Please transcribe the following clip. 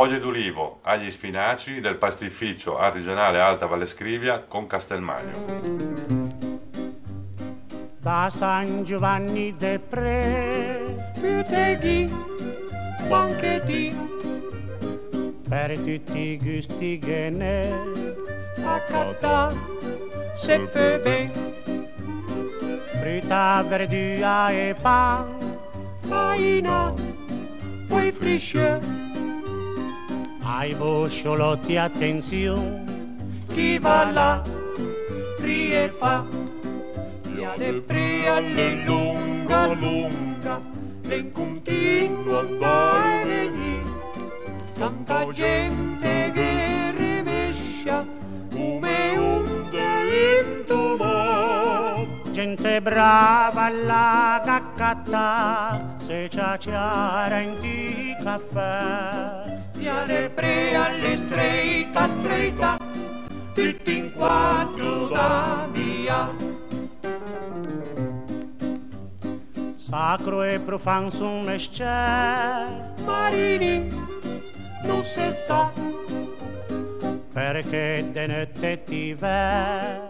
foglie d'ulivo agli spinaci del pastificio artigianale Alta Valle Scrivia con Castelmagno. Da San Giovanni de Pré, Bioteghi, banchetti, per tutti i gusti che ne accatta, se beve, frutta, verdura e pan, faina, poi frisce, ai bocciolotti attenzione, chi va là, rie fa. Via de Pré alle lunga, lunga, le continua a venire, tanta gente che rimescia come onde in tomò. Gente brava alla caccatta, se ciaciara in di caffè. Via de Pré alle stretta, stretta, tutti in quattro da via. Sacro e profan su mesce, marini, non si sa, perché de notte ti vede.